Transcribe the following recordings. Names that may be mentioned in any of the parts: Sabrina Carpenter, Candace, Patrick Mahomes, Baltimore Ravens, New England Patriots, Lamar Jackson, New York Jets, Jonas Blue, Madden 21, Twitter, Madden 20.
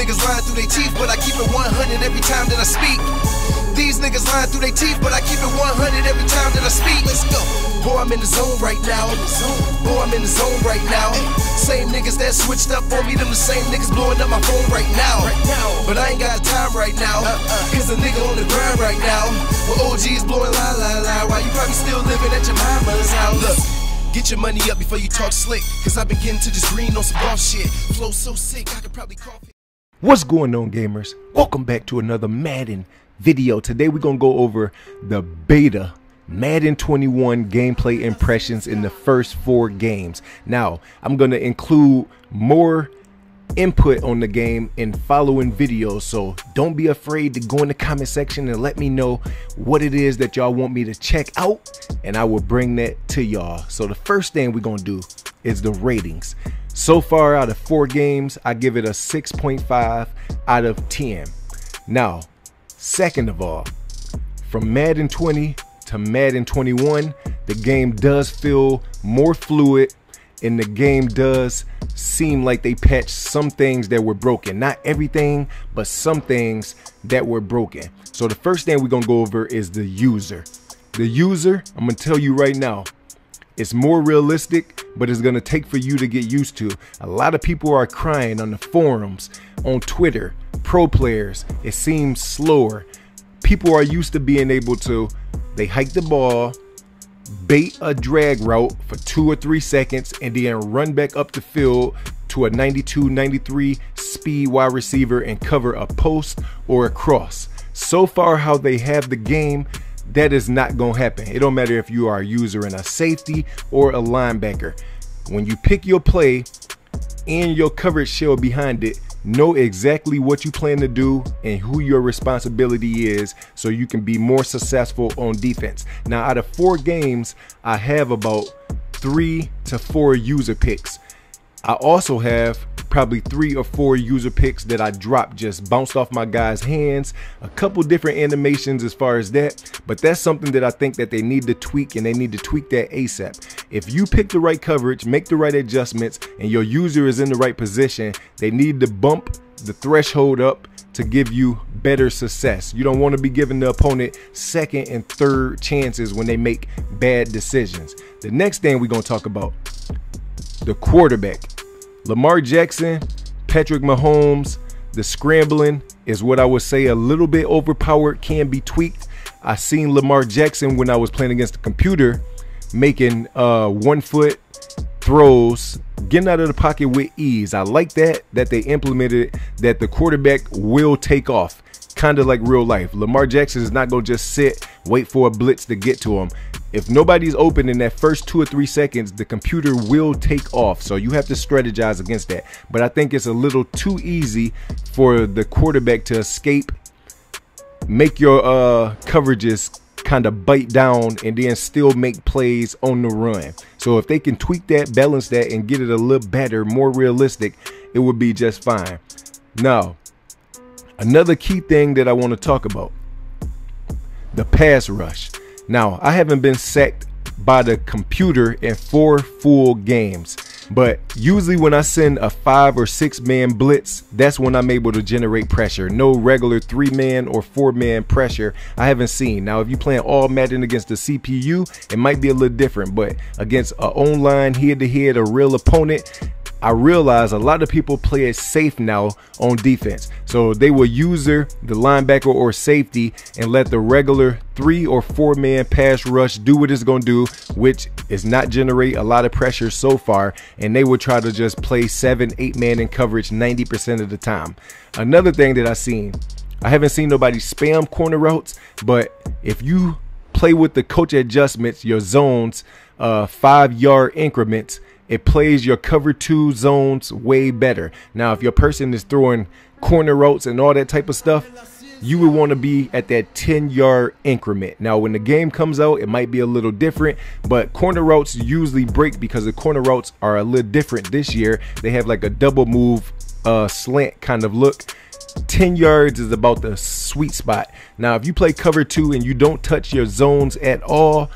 niggas lying through their teeth, but I keep it 100 every time that I speak. These niggas lying through their teeth, but I keep it 100 every time that I speak. Let's go. Boy, I'm in the zone right now. Boy, I'm in the zone right now. Same niggas that switched up on me, them the same niggas blowing up my phone right now. But I ain't got time right now, cause a nigga on the grind right now. Well, OG's blowing la la la, while you probably still living at your mama's house. Look. Get your money up before you talk slick, cause I've been getting to this green on some boss shit. Flow so sick, I could probably cough it. What's going on, gamers? Welcome back to another Madden video. Today we're gonna go over the beta Madden 21 gameplay impressions in the first 4 games. Now, I'm gonna include more input on the game in following videos, so don't be afraid to go in the comment section and let me know what it is that y'all want me to check out, and I will bring that to y'all. So the first thing we're gonna do is the ratings. So far out of 4 games, I give it a 6.5 out of 10. Now, second of all, from Madden 20 to Madden 21, the game does feel more fluid, and the game does seem like they patched some things that were broken. Not everything, but some things that were broken. So the first thing we're gonna go over is the user. The user, I'm gonna tell you right now, it's more realistic, but it's gonna take for you to get used to. A lot of people are crying on the forums, on Twitter, pro players. It seems slower. People are used to being able to, they hike the ball, bait a drag route for 2 or 3 seconds, and then run back up the field to a 92-93 speed wide receiver and cover a post or a cross. So far how they have the game, that is not gonna happen. It don't matter if you are a user and a safety or a linebacker. When you pick your play and your coverage shell behind it, know exactly what you plan to do and who your responsibility is, so you can be more successful on defense. Now, out of 4 games, I have about 3 to 4 user picks. I also have probably 3 or 4 user picks that I dropped, just bounced off my guys' hands, a couple different animations as far as that, but that's something that I think that they need to tweak, and they need to tweak that ASAP. If you pick the right coverage, make the right adjustments, and your user is in the right position, they need to bump the threshold up to give you better success. You don't want to be giving the opponent 2nd and 3rd chances when they make bad decisions. The next thing we're going to talk about, the quarterback. Lamar Jackson, Patrick Mahomes, the scrambling is what I would say a little bit overpowered, can be tweaked. I seen Lamar Jackson when I was playing against the computer making one-foot throws, getting out of the pocket with ease. I like that they implemented that the quarterback will take off, kind of like real life. Lamar Jackson is not going to just sit, wait for a blitz to get to him. If nobody's open in that first 2 or 3 seconds, the computer will take off. So you have to strategize against that. But I think it's a little too easy for the quarterback to escape, make your coverages kind of bite down, and then still make plays on the run. So if they can tweak that, balance that, and get it a little better, more realistic, it would be just fine. Now, another key thing that I want to talk about, the pass rush. Now, I haven't been sacked by the computer in 4 full games, but usually when I send a 5 or 6 man blitz, that's when I'm able to generate pressure. No regular 3-man or 4 man pressure I haven't seen. Now, if you're playing all Madden against the CPU, it might be a little different, but against an online head-to-head, a real opponent, I realize a lot of people play it safe now on defense. So they will user the linebacker or safety and let the regular 3 or 4 man pass rush do what it's going to do, which is not generate a lot of pressure so far. And they will try to just play 7-8 man in coverage 90% of the time. Another thing that I've seen, I haven't seen nobody spam corner routes, but if you play with the coach adjustments, your zones, 5-yard increments, it plays your cover 2 zones way better. Now, if your person is throwing corner routes and all that type of stuff, you would want to be at that 10-yard increment. Now, when the game comes out, it might be a little different, but corner routes usually break because the corner routes are a little different this year. They have like a double move slant kind of look. 10 yards is about the sweet spot. Now, if you play cover 2 and you don't touch your zones at all,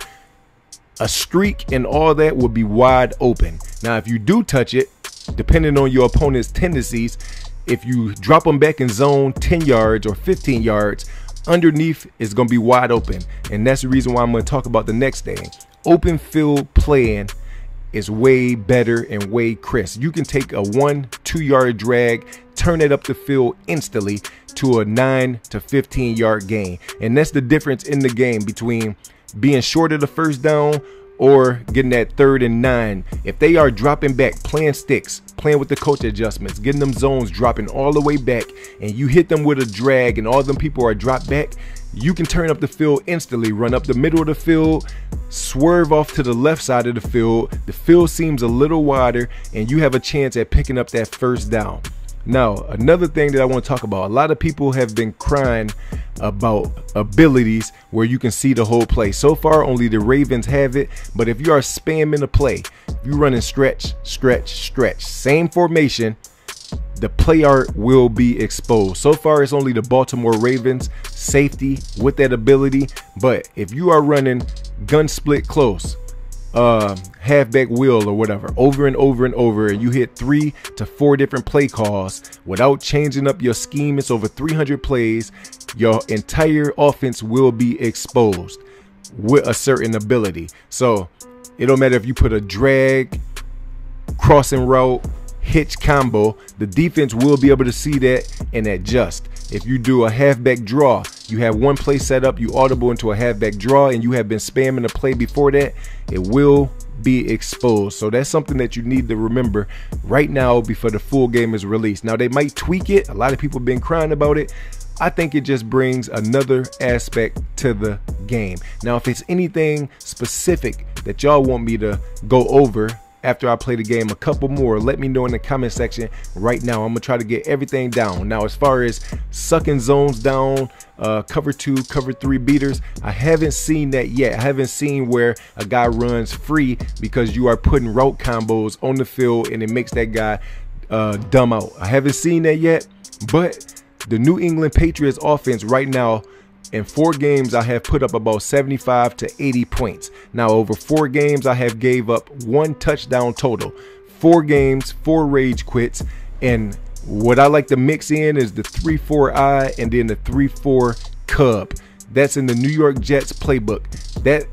a streak and all that will be wide open. Now, if you do touch it, depending on your opponent's tendencies, if you drop them back in zone 10 yards or 15 yards, underneath is going to be wide open. And that's the reason why I'm going to talk about the next thing. Open field playing is way better and way crisp. You can take a 1-2 yard drag, turn it up the field instantly to a 9 to 15 yard gain. And that's the difference in the game between being short of the first down or getting that 3rd and 9. If they are dropping back, playing sticks, playing with the coach adjustments, getting them zones, dropping all the way back, and you hit them with a drag and all them people are dropped back, you can turn up the field instantly, run up the middle of the field, swerve off to the left side of the field. The field seems a little wider and you have a chance at picking up that first down. Now, another thing that I want to talk about, a lot of people have been crying about abilities where you can see the whole play. So far, only the Ravens have it, but if you are spamming a play, you running stretch, stretch, stretch, same formation, the play art will be exposed. So far, it's only the Baltimore Ravens safety with that ability, but if you are running gun split close, halfback wheel or whatever, over and over and over, and you hit 3 to 4 different play calls without changing up your scheme, it's over 300 plays, your entire offense will be exposed with a certain ability. So it don't matter if you put a drag, crossing route, hitch combo, the defense will be able to see that and adjust. If you do a halfback draw, you have one play set up, you audible into a halfback draw, and you have been spamming a play before that, it will be exposed. So that's something that you need to remember right now before the full game is released. Now, they might tweak it. A lot of people have been crying about it. I think it just brings another aspect to the game. Now, if it's anything specific that y'all want me to go over after I play the game a couple more, let me know in the comment section right now. I'm gonna try to get everything down. Now, as far as sucking zones down, cover 2, cover 3 beaters, I haven't seen that yet. I haven't seen where a guy runs free because you are putting route combos on the field and it makes that guy dumb out. I haven't seen that yet, but the New England Patriots offense right now, in 4 games, I have put up about 75 to 80 points. Now, over 4 games, I have gave up 1 touchdown total. 4 games, 4 rage quits. And what I like to mix in is the 3-4-I and then the 3-4 cub. That's in the New York Jets playbook. That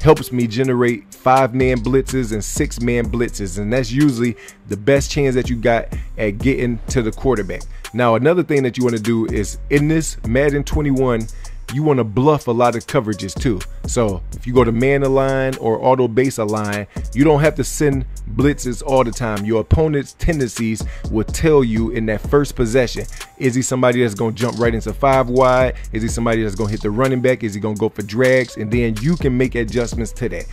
helps me generate 5-man blitzes and 6-man blitzes, and that's usually the best chance that you got at getting to the quarterback. Now, another thing that you want to do is in this Madden 21, you want to bluff a lot of coverages too. So if you go to man align or auto base align, you don't have to send blitzes all the time. Your opponent's tendencies will tell you in that first possession, is he somebody that's going to jump right into 5 wide? Is he somebody that's going to hit the running back? Is he going to go for drags? And then you can make adjustments to that.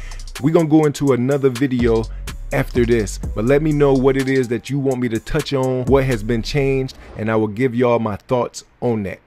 We're going to go into another video after this, but let me know what it is that you want me to touch on, what has been changed, and I will give y'all my thoughts on that.